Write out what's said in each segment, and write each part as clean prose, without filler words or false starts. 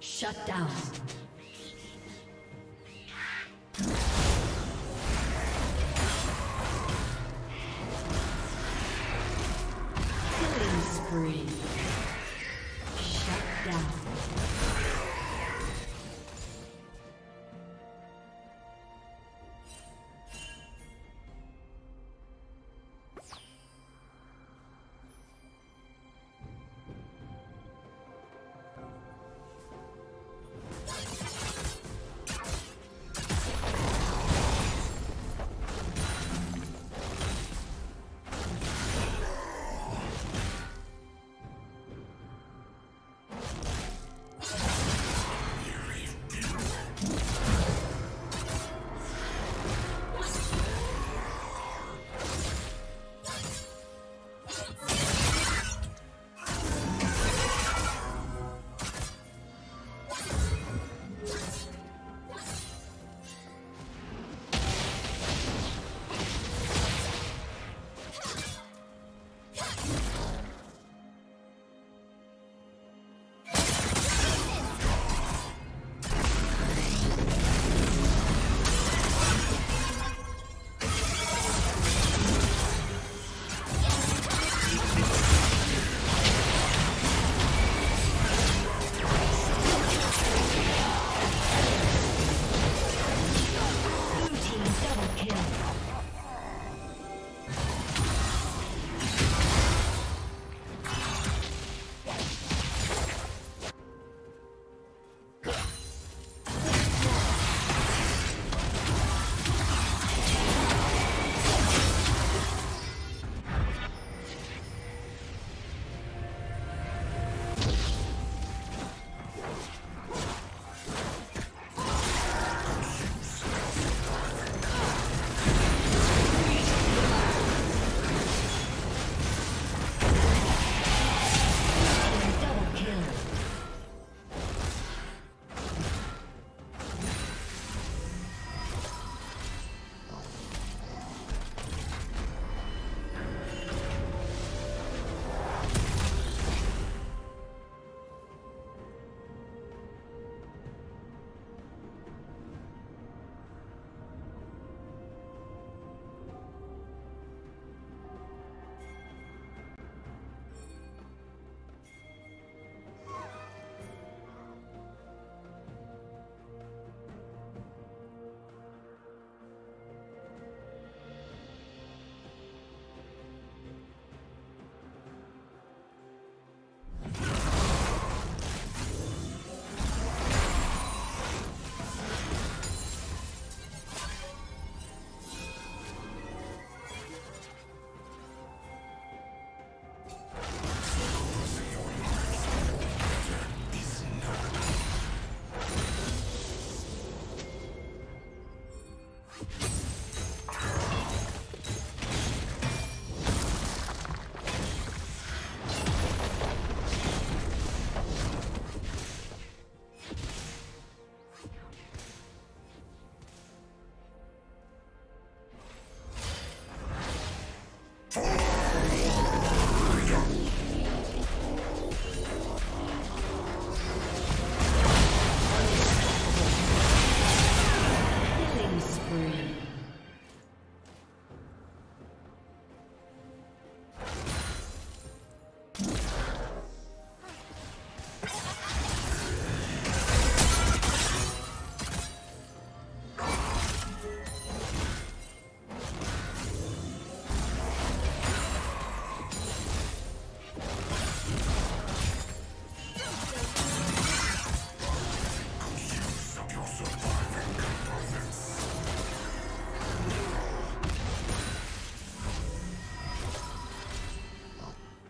Shut down. Killing spree. Shut down.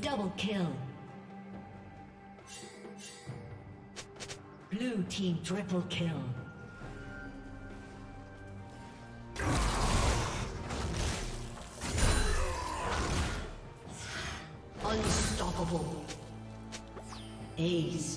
Double kill. Blue team triple kill. Unstoppable. Ace.